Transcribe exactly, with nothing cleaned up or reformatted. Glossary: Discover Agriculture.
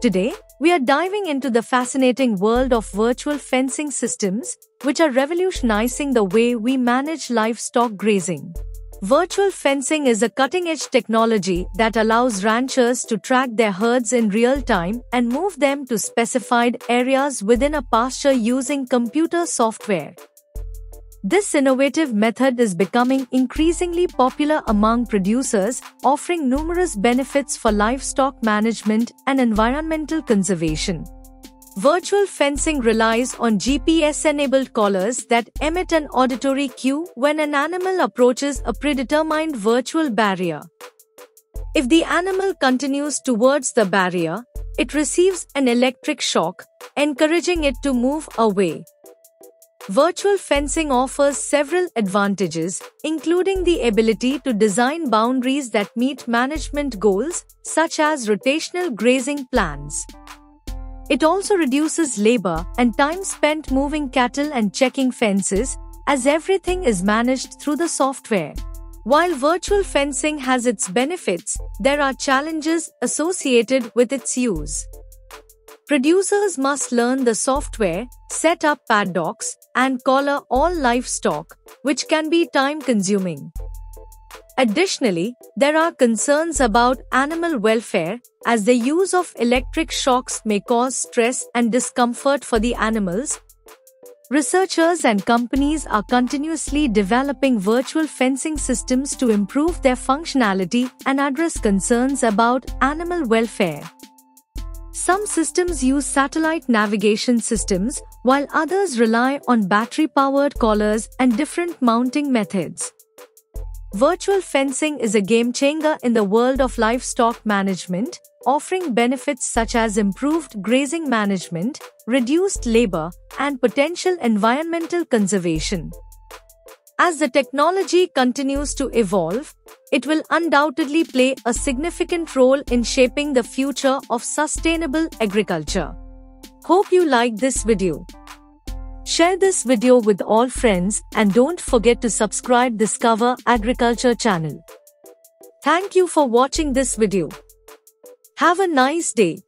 Today, we are diving into the fascinating world of virtual fencing systems, which are revolutionizing the way we manage livestock grazing. Virtual fencing is a cutting-edge technology that allows ranchers to track their herds in real time and move them to specified areas within a pasture using computer software. This innovative method is becoming increasingly popular among producers, offering numerous benefits for livestock management and environmental conservation. Virtual fencing relies on G P S-enabled collars that emit an auditory cue when an animal approaches a predetermined virtual barrier. If the animal continues towards the barrier, it receives an electric shock, encouraging it to move away. Virtual fencing offers several advantages, including the ability to design boundaries that meet management goals, such as rotational grazing plans. It also reduces labor and time spent moving cattle and checking fences, as everything is managed through the software. While virtual fencing has its benefits, there are challenges associated with its use. Producers must learn the software, set up paddocks, and collar all livestock, which can be time-consuming. Additionally, there are concerns about animal welfare, as the use of electric shocks may cause stress and discomfort for the animals. Researchers and companies are continuously developing virtual fencing systems to improve their functionality and address concerns about animal welfare. Some systems use satellite navigation systems, while others rely on battery-powered collars and different mounting methods. Virtual fencing is a game-changer in the world of livestock management, offering benefits such as improved grazing management, reduced labor, and potential environmental conservation. As the technology continues to evolve, it will undoubtedly play a significant role in shaping the future of sustainable agriculture. Hope you liked this video. Share this video with all friends and don't forget to subscribe to Discover Agriculture channel. Thank you for watching this video. Have a nice day.